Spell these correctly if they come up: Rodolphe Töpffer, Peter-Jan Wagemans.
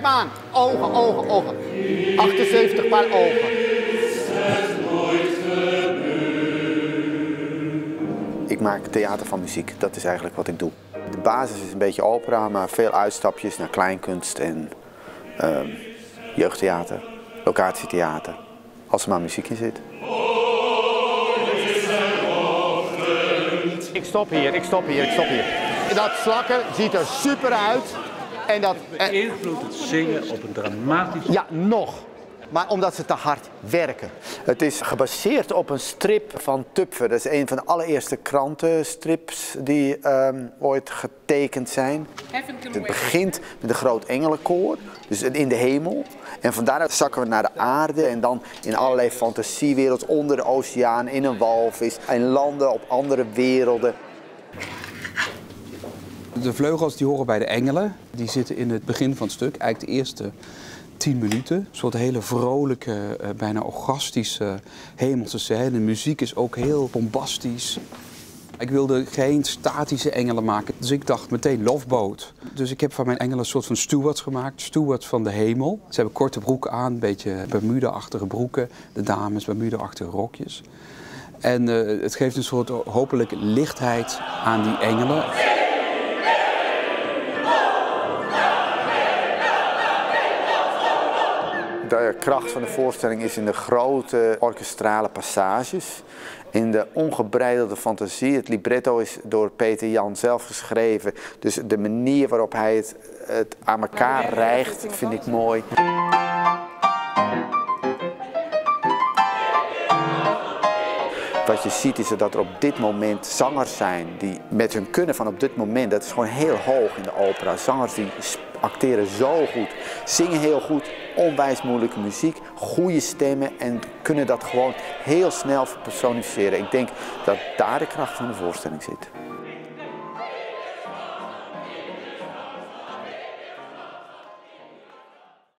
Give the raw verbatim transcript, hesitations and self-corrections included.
Kijk maar aan. Ogen, ogen, ogen. achtenzeventig paar ogen. Ik maak theater van muziek. Dat is eigenlijk wat ik doe. De basis is een beetje opera, maar veel uitstapjes naar kleinkunst en uh, jeugdtheater, locatietheater. Als er maar muziek in zit. Ik stop hier, ik stop hier, ik stop hier. Dat slakken ziet er super uit. En dat beïnvloedt het zingen op een dramatisch... Ja, nog. Maar omdat ze te hard werken. Het is gebaseerd op een strip van Töpffer. Dat is een van de allereerste krantenstrips die um, ooit getekend zijn. Het begint met een groot engelenkoor, dus in de hemel. En vandaar zakken we naar de aarde en dan in allerlei fantasiewerelden. Onder de oceaan, in een walvis en landen op andere werelden. De vleugels die horen bij de engelen. Die zitten in het begin van het stuk, eigenlijk de eerste... tien minuten, een soort hele vrolijke, bijna orgastische hemelse scène. De muziek is ook heel bombastisch. Ik wilde geen statische engelen maken, dus ik dacht meteen loveboat. Dus ik heb van mijn engelen een soort van stewards gemaakt, stewards van de hemel. Ze hebben korte broeken aan, een beetje Bermuda-achtige broeken, de dames Bermuda-achtige rokjes. En uh, het geeft een soort hopelijk lichtheid aan die engelen. De kracht van de voorstelling is in de grote orkestrale passages, in de ongebreidelde fantasie. Het libretto is door Peter-Jan zelf geschreven, dus de manier waarop hij het, het aan elkaar rijgt vind ik mooi. Wat je ziet is dat er op dit moment zangers zijn die met hun kunnen van op dit moment, dat is gewoon heel hoog in de opera. Zangers die acteren zo goed, zingen heel goed, onwijs moeilijke muziek, goede stemmen en kunnen dat gewoon heel snel personificeren. Ik denk dat daar de kracht van de voorstelling zit.